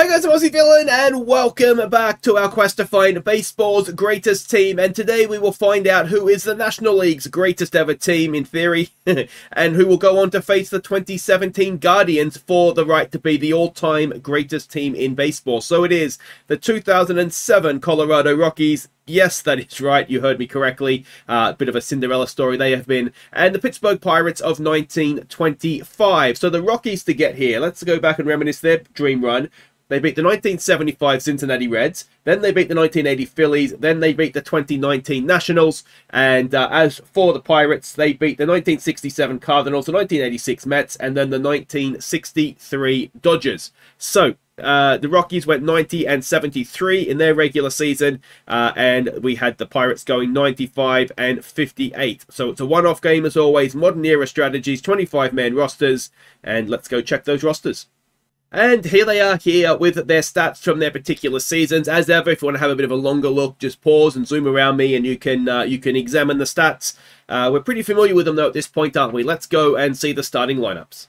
Hi guys, I'm Aussie Villain and welcome back to our quest to find baseball's greatest team, and today we will find out who is the National League's greatest ever team in theory and who will go on to face the 2017 Guardians for the right to be the all-time greatest team in baseball. So it is the 2007 Colorado Rockies. Yes, that is right. You heard me correctly. A bit of a Cinderella story they have been. And the Pittsburgh Pirates of 1925. So the Rockies to get here. Let's go back and reminisce their dream run. They beat the 1975 Cincinnati Reds. Then they beat the 1980 Phillies. Then they beat the 2019 Nationals. And as for the Pirates, they beat the 1967 Cardinals, the 1986 Mets, and then the 1963 Dodgers. So the Rockies went 90-73 in their regular season, and we had the Pirates going 95-58. So it's a one-off game as always, modern era strategies, 25-man rosters, and let's go check those rosters. And here they are here with their stats from their particular seasons. As ever, if you want to have a bit of a longer look, just pause and zoom around me and you can examine the stats. We're pretty familiar with them though at this point, aren't we? Let's go and see the starting lineups.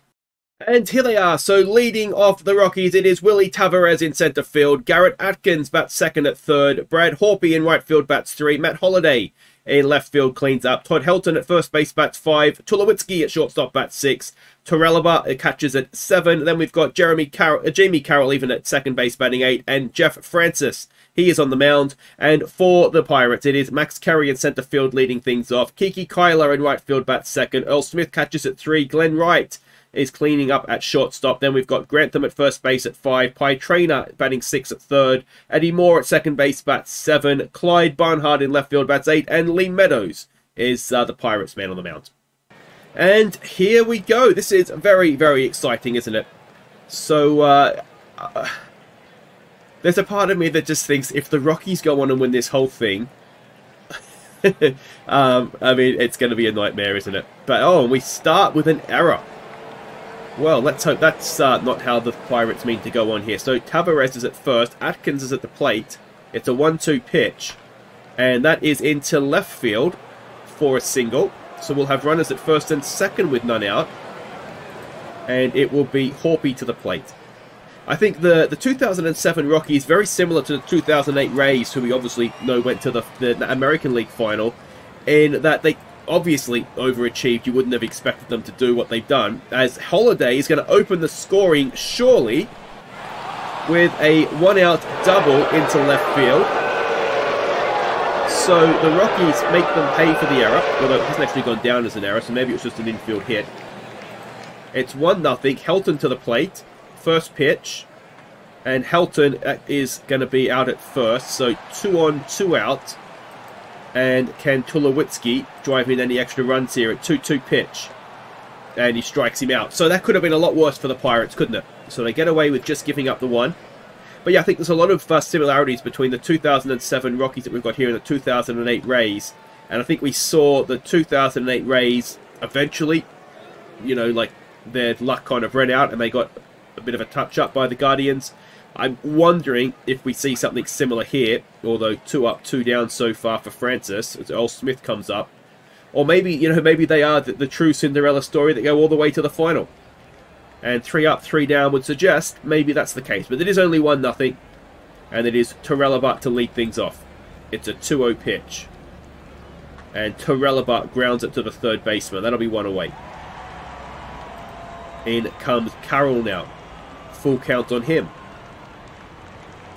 And here they are. So leading off the Rockies, it is Willie Taveras in centre field. Garrett Atkins bats second at third. Brad Hawpe in right field bats three. Matt Holliday in left field cleans up. Todd Helton at first base bats five. Tulowitzki at shortstop bats six. Torrealba catches at seven. Then we've got Jamey Carroll even at second base batting eight. And Jeff Francis, he is on the mound. And for the Pirates, it is Max Carey in centre field leading things off. Kiki Cuyler in right field bats second. Earl Smith catches at three. Glenn Wright is cleaning up at shortstop. Then we've got Grantham at first base at five. Pie Traynor batting six at third. Eddie Moore at second base bats seven. Clyde Barnhart in left field bats eight. And Lee Meadows is the Pirates man on the mound. And here we go. This is very, very exciting, isn't it? So there's a part of me that just thinks if the Rockies go on and win this whole thing, I mean, it's going to be a nightmare, isn't it? But oh, and we start with an error. Well, let's hope that's not how the Pirates mean to go on here. So Taveras is at first. Atkins is at the plate. It's a 1-2 pitch. And that is into left field for a single. So we'll have runners at first and second with none out. And it will be Hawpe to the plate. I think the 2007 Rockies, very similar to the 2008 Rays, who we obviously know went to the American League final, in that they obviously overachieved. You wouldn't have expected them to do what they've done, as Holliday is going to open the scoring surely with a one out double into left field. So the Rockies make them pay for the error, although it hasn't actually gone down as an error, so maybe it's just an infield hit. It's 1-0. Helton to the plate, first pitch, and Helton is going to be out at first, so 2 on, 2 out. And can Tulowitzki drive in any extra runs here at 2-2 pitch? And he strikes him out. So that could have been a lot worse for the Pirates, couldn't it? So they get away with just giving up the one. But yeah, I think there's a lot of similarities between the 2007 Rockies that we've got here and the 2008 Rays. And I think we saw the 2008 Rays eventually, you know, like their luck kind of ran out and they got a bit of a touch-up by the Guardians. I'm wondering if we see something similar here, although 2 up, 2 down so far for Francis as Earl Smith comes up. Or maybe, you know, maybe they are the true Cinderella story that go all the way to the final. And 3 up, 3 down would suggest maybe that's the case. But it is only 1-0, and it is Torrealba to lead things off. It's a 2-0 pitch. And Torrealba grounds it to the third baseman. That'll be one away. In comes Carroll now. Full count on him.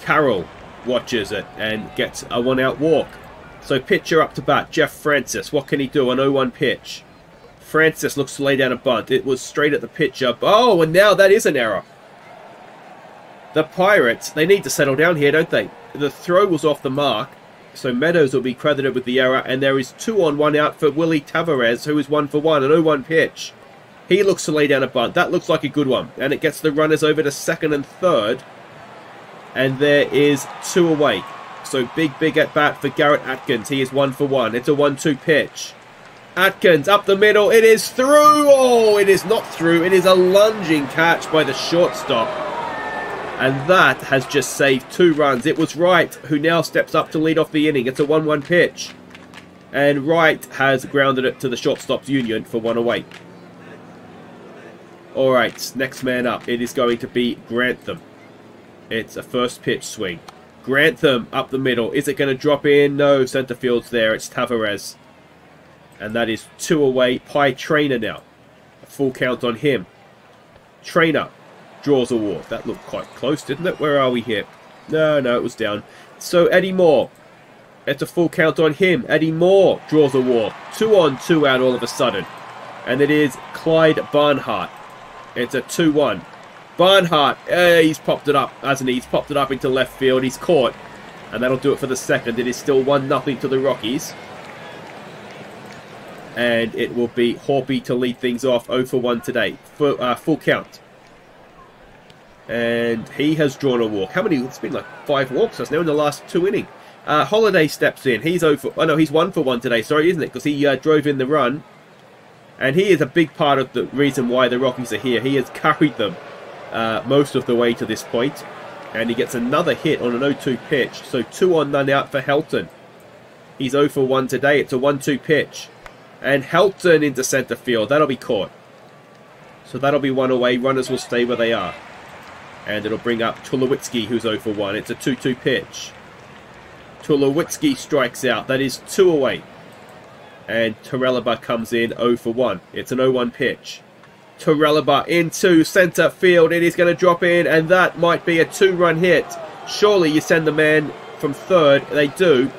Carroll watches it and gets a one-out walk. So pitcher up to bat, Jeff Francis. What can he do? An 0-1 pitch. Francis looks to lay down a bunt. It was straight at the pitcher. Oh, and now that is an error. The Pirates, they need to settle down here, don't they? The throw was off the mark, so Meadows will be credited with the error, and there is 2 on, 1 out for Willie Taveras, who is 1 for 1, an 0-1 pitch. He looks to lay down a bunt. That looks like a good one, and it gets the runners over to second and third. And there is 2 away. So big at-bat for Garrett Atkins. He is 1 for 1. It's a 1-2 pitch. Atkins up the middle. It is through. Oh, it is not through. It is a lunging catch by the shortstop. And that has just saved 2 runs. It was Wright who now steps up to lead off the inning. It's a 1-1 pitch. And Wright has grounded it to the shortstop's union for 1 away. All right, next man up. It is going to be Grantham. It's a first pitch swing. Grantham up the middle. Is it going to drop in? No, center field's there. It's Taveras. And that is two away. Pie Traynor now. A full count on him. Traynor draws a walk. That looked quite close, didn't it? Where are we here? No, no, it was down. So Eddie Moore. It's a full count on him. Eddie Moore draws a walk. 2 on, 2 out all of a sudden. And it is Clyde Barnhart. It's a 2-1. Barnhart, he's popped it up, hasn't he? He's popped it up into left field. He's caught. And that'll do it for the second. It is still 1-0 to the Rockies. And it will be Hawpe to lead things off. 0 for 1 today. Full count. And he has drawn a walk. How many? It's been like 5 walks us now in the last 2 innings. Holliday steps in. He's 0 for... Oh, no, he's 1 for 1 today. Sorry, isn't it? Because he drove in the run. And he is a big part of the reason why the Rockies are here. He has carried them most of the way to this point. And he gets another hit on an 0-2 pitch. So 2 on, none out for Helton. He's 0 for 1 today. It's a 1-2 pitch. And Helton into centre field. That'll be caught. So that'll be 1 away. Runners will stay where they are. And it'll bring up Tulowitzki, who's 0 for 1. It's a 2-2 pitch. Tulowitzki strikes out. That is 2 away. And Torrealba comes in 0 for 1. It's an 0-1 pitch. Torrealba into centre field. It is going to drop in, and that might be a 2-run hit. Surely you send the man from third. They do.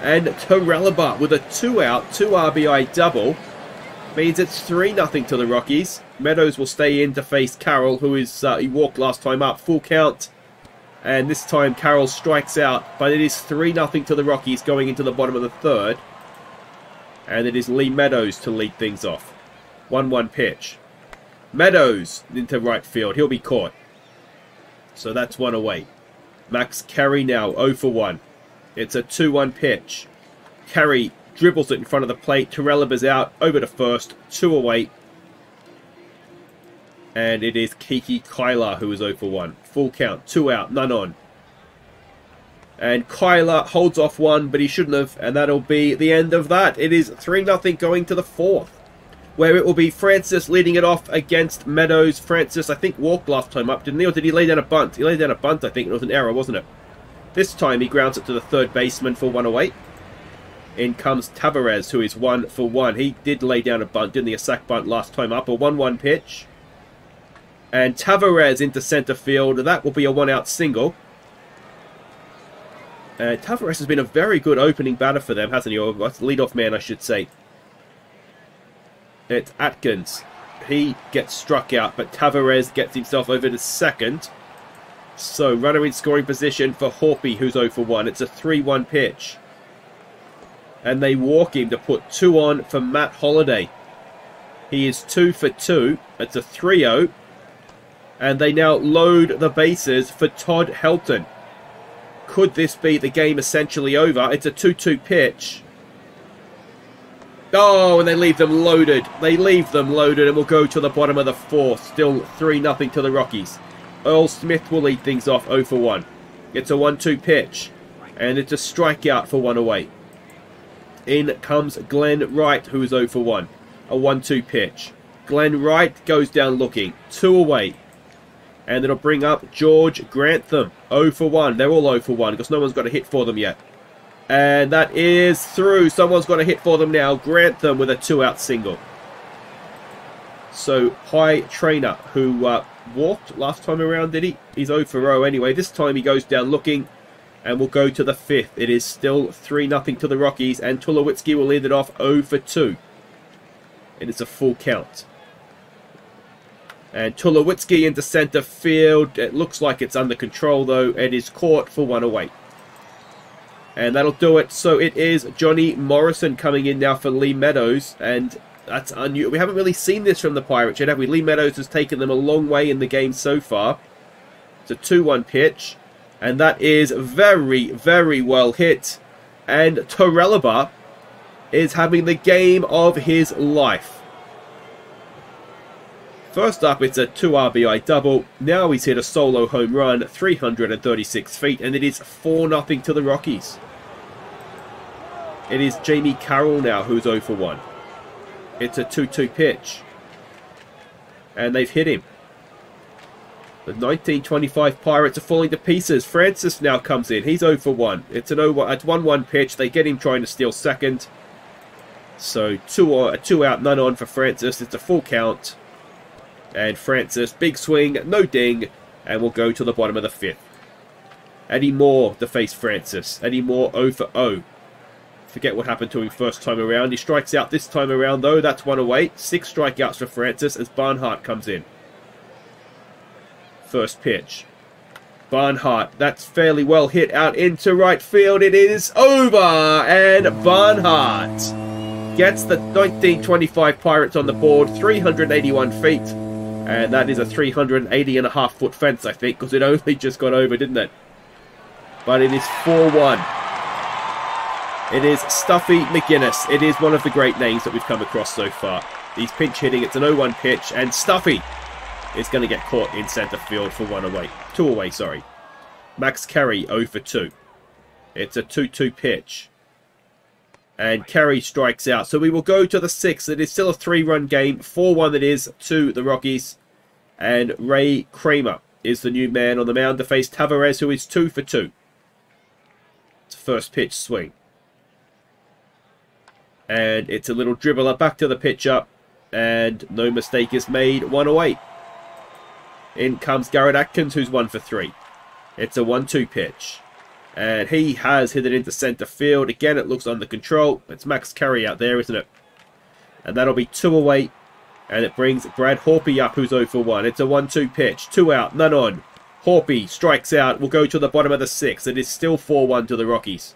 And Torrealba with a 2-out, 2 RBI double. Means it's 3-0 to the Rockies. Meadows will stay in to face Carroll, who is he walked last time up. Full count. And this time Carroll strikes out. But it is 3-0 to the Rockies going into the bottom of the third. And it is Lee Meadows to lead things off. 1-1 pitch. Meadows into right field. He'll be caught. So that's 1 away. Max Carey now 0 for 1. It's a 2-1 pitch. Carey dribbles it in front of the plate. Torrealba's out. Over to first. 2 away. And it is Kiki Cuyler who is 0 for 1. Full count. 2 out. None on. And Cuyler holds off 1, but he shouldn't have. And that'll be the end of that. It is 3-0 going to the 4th. Where it will be Francis leading it off against Meadows. Francis, I think, walked last time up, didn't he? Or did he lay down a bunt? He laid down a bunt, I think. It was an error, wasn't it? This time he grounds it to the third baseman for 1 away. In comes Taveras, who is 1 for 1. He did lay down a bunt, didn't he? A sack bunt last time up. A 1-1 pitch. And Taveras into centre field. That will be a 1-out single. Taveras has been a very good opening batter for them, hasn't he? Or leadoff man, I should say. It's Atkins. He gets struck out, but Taveras gets himself over to second. So, runner in scoring position for Hawpe, who's 0 for 1. It's a 3-1 pitch. And they walk him to put 2 on for Matt Holliday. He is 2 for 2. It's a 3-0. And they now load the bases for Todd Helton. Could this be the game essentially over? It's a 2-2 pitch. Oh, and they leave them loaded. They leave them loaded and will go to the bottom of the 4th. Still 3-0 to the Rockies. Earl Smith will lead things off 0 for 1. It's a 1-2 pitch. And it's a strikeout for 1 away. In comes Glenn Wright, who is 0 for 1. A 1-2 pitch. Glenn Wright goes down looking. 2 away. And it'll bring up George Grantham. 0 for 1. They're all 0 for 1 because no one's got a hit for them yet. And that is through. Someone's got a hit for them now. Grantham with a 2-out single. So, Pie Traynor, who walked last time around, did he? He's 0 for 0 anyway. This time he goes down looking and will go to the 5th. It is still 3-0 to the Rockies. And Tulowitzki will lead it off 0 for 2. And it's a full count. And Tulowitzki into centre field. It looks like it's under control, though. It is caught for 1 away. And that'll do it. So it is Johnny Morrison coming in now for Lee Meadows. And that's unusual. We haven't really seen this from the Pirates yet, have we? Lee Meadows has taken them a long way in the game so far. It's a 2-1 pitch. And that is very, very well hit. And Torrealba is having the game of his life. First up, it's a 2 RBI double. Now he's hit a solo home run, 336 feet, and it is 4-0 to the Rockies. It is Jamey Carroll now who's 0 for 1. It's a 2-2 pitch. And they've hit him. The 1925 Pirates are falling to pieces. Francis now comes in. He's 0 for 1. It's an 1-1 pitch. They get him trying to steal second. So two out, none on for Francis. It's a full count. And Francis, big swing, no ding. And we'll go to the bottom of the fifth. Eddie Moore to face Francis. Eddie Moore 0 for 0. Forget what happened to him first time around. He strikes out this time around though. That's 1 away. 6 strikeouts for Francis as Barnhart comes in. First pitch. Barnhart, that's fairly well hit out into right field. It is over, and Barnhart gets the 1925 Pirates on the board, 381 feet. And that is a 380.5-foot fence, I think, because it only just got over, didn't it? But it is 4-1. It is Stuffy McGinnis. It is one of the great names that we've come across so far. He's pinch hitting. It's an 0-1 pitch, and Stuffy is going to get caught in centre field for 2 away, sorry. Max Carey 0 for 2. It's a 2-2 pitch. And Carey strikes out. So we will go to the 6th. It is still a 3-run game. 4-1 it is to the Rockies. And Ray Kramer is the new man on the mound to face Taveras, who is 2 for 2. It's a first pitch swing. And it's a little dribbler back to the pitcher. And no mistake is made. 1 away. In comes Garrett Atkins, who's 1 for 3. It's a 1-2 pitch. And he has hit it into centre field. Again, it looks under control. It's Max Carey out there, isn't it? And that'll be 2 away. And it brings Brad Hawpe up, who's 0 for 1. It's a 1-2 pitch. 2 out, none on. Hawpe strikes out. We'll go to the bottom of the 6th. It is still 4-1 to the Rockies.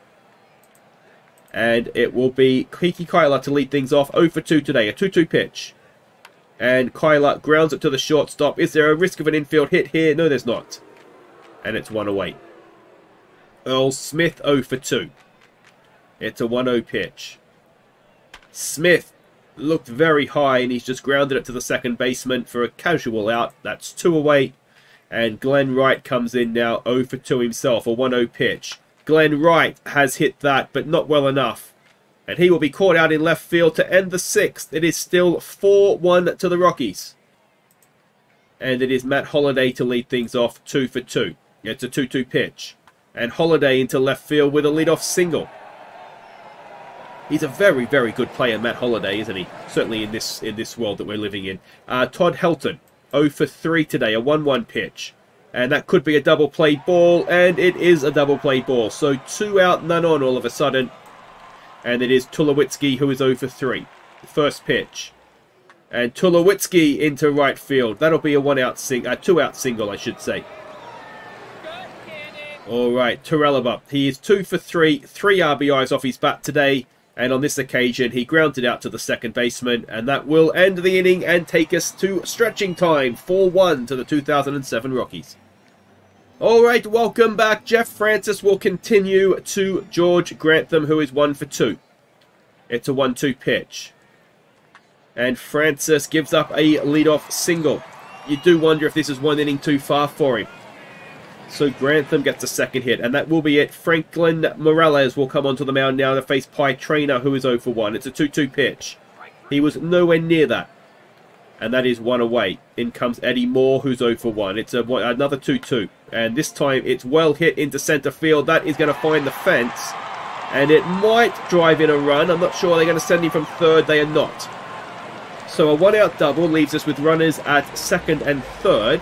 And it will be Kiki Cuyler to lead things off. 0 for 2 today. A 2-2 pitch. And Cuyler grounds it to the shortstop. Is there a risk of an infield hit here? No, there's not. And it's 1 away. Earl Smith 0 for 2. It's a 1-0 pitch. Smith looked very high, and he's just grounded it to the second baseman for a casual out. That's 2 away. And Glenn Wright comes in now 0 for 2 himself. A 1-0 pitch. Glenn Wright has hit that, but not well enough. And he will be caught out in left field to end the 6th. It is still 4-1 to the Rockies. And it is Matt Holliday to lead things off, 2 for 2. It's a 2-2 pitch. And Holliday into left field with a leadoff single. He's a very, very good player, Matt Holliday, isn't he? Certainly in this world that we're living in. Todd Helton, 0 for 3 today, a 1-1 pitch. And that could be a double play ball, and it is a double play ball. So 2 out, none on all of a sudden. And it is Tulowitzki who is 0 for 3. The first pitch. And Tulowitzki into right field. That'll be a 2-out single, I should say. All right, Torrealba. He is 2 for 3. 3 RBIs off his bat today. And on this occasion, he grounded out to the second baseman. And that will end the inning and take us to stretching time. 4-1 to the 2007 Rockies. All right, welcome back. Jeff Francis will continue to George Grantham, who is 1 for 2. It's a 1-2 pitch. And Francis gives up a leadoff single. You do wonder if this is 1 inning too far for him. So Grantham gets a second hit, and that will be it. Franklin Morales will come onto the mound now to face Pie Traynor, who is 0 for 1. It's a 2-2 pitch. He was nowhere near that. And that is 1 away. In comes Eddie Moore, who's 0 for 1. It's another 2-2. And this time it's well hit into centre field. That is going to find the fence. And it might drive in a run. I'm not sure they're going to send him from third. They are not. So a 1-out double leaves us with runners at second and third.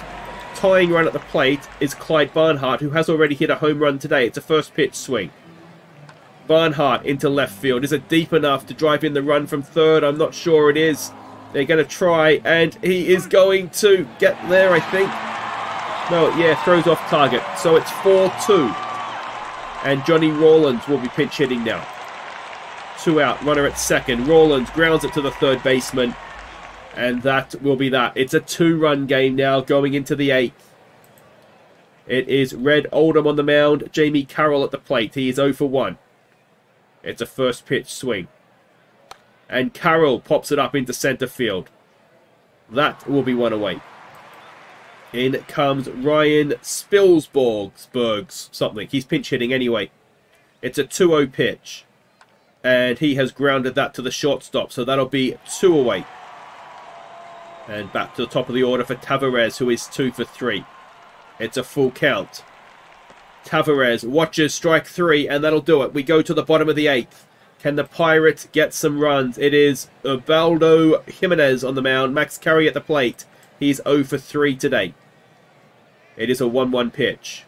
Tying run at the plate is Clyde Barnhart, who has already hit a home run today. It's a first pitch swing. Barnhart into left field. Is it deep enough to drive in the run from third? I'm not sure it is. They're going to try, and he is going to get there, I think. No, yeah, throws off target. So it's 4-2. And Johnny Rawlins will be pinch hitting now. 2 out, runner at second. Rawlins grounds it to the third baseman. And that will be that. It's a 2-run game now going into the 8th. It is Red Oldham on the mound. Jamey Carroll at the plate. He is 0 for 1. It's a first pitch swing. And Carroll pops it up into centre field. That will be 1 away. In comes Ryan Spilsbergs something. He's pinch hitting anyway. It's a 2-0 pitch. And he has grounded that to the shortstop. So that'll be 2 away. And back to the top of the order for Taveras, who is 2 for 3. It's a full count. Taveras watches strike three, and that'll do it. We go to the bottom of the eighth. Can the Pirates get some runs? It is Ubaldo Jimenez on the mound. Max Carey at the plate. He's 0 for 3 today. It is a 1-1 pitch.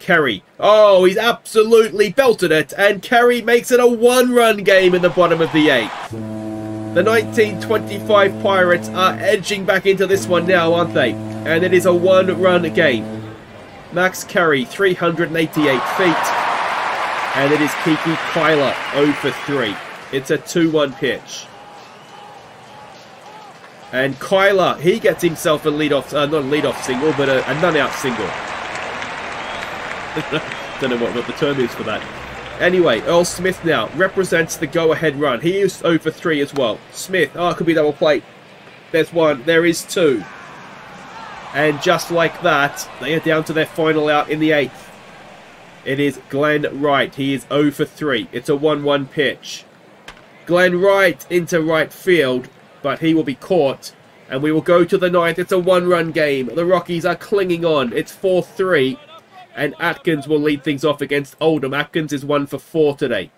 Carey. Oh, he's absolutely belted it. And Carey makes it a one-run game in the bottom of the eighth. The 1925 Pirates are edging back into this one now, aren't they? And it is a one-run game. Max Carey, 388 feet. And it is Kiki Cuyler, 0 for 3. It's a 2-1 pitch. And Cuyler, he gets himself a lead-off, not a lead-off single, but a none-out single. Don't know what the term is for that. Anyway, Earl Smith now represents the go-ahead run. He is 0 for 3 as well. Smith, oh, it could be double play. There's one, there is two. And just like that, they are down to their final out in the 8th. It is Glenn Wright. He is 0 for 3. It's a 1-1 pitch. Glenn Wright into right field, but he will be caught. And we will go to the 9th. It's a one-run game. The Rockies are clinging on. It's 4-3. And Atkins will lead things off against Oldham. Atkins is 1 for 4 today.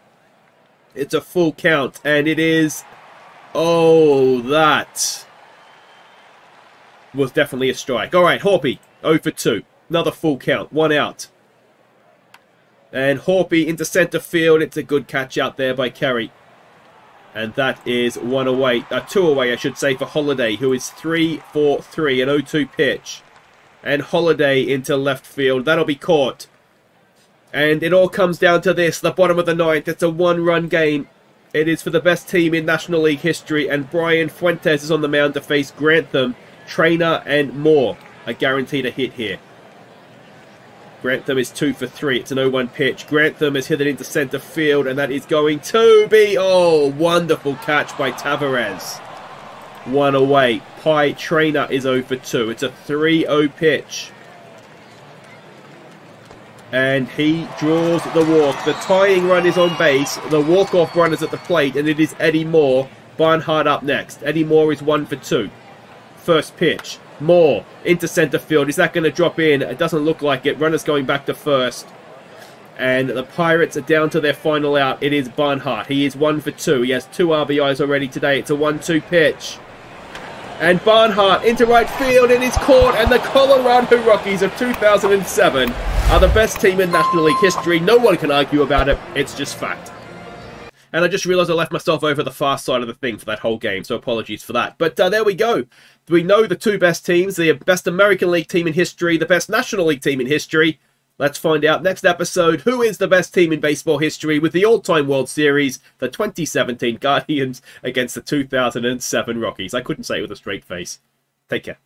It's a full count. And it is... Oh, that was definitely a strike. All right, Hawpe, 0 for 2. Another full count. One out. And Hawpe into centre field. It's a good catch out there by Carey. And that is two away, I should say, for Holliday, who is 3 for 3, an 0-2 pitch. And Holliday into left field. That'll be caught. And it all comes down to this, the bottom of the 9th. It's a one-run game. It is for the best team in National League history. And Brian Fuentes is on the mound to face Grantham, Traynor, and Moore. I guarantee a hit here. Grantham is 2 for 3. It's an 0-1 pitch. Grantham is hit it into centre field, and that is going to be... Oh, wonderful catch by Taveras. One away. Pie Traynor is 0 for 2. It's a 3-0 pitch. And he draws the walk. The tying run is on base. The walk-off run is at the plate, and it is Eddie Moore. Barnhart up next. Eddie Moore is 1 for 2. First pitch. Moore into centre field. Is that going to drop in? It doesn't look like it. Runners going back to first. And the Pirates are down to their final out. It is Barnhart. He is 1 for 2. He has 2 RBIs already today. It's a 1-2 pitch. And Barnhart into right field. It is caught. And the Colorado Rockies of 2007 are the best team in National League history. No one can argue about it. It's just fact. And I just realised I left myself over the far side of the thing for that whole game, so apologies for that. But there we go. We know the two best teams, the best American League team in history, the best National League team in history. Let's find out next episode who is the best team in baseball history with the all-time World Series, the 2017 Guardians against the 2007 Rockies. I couldn't say it with a straight face. Take care.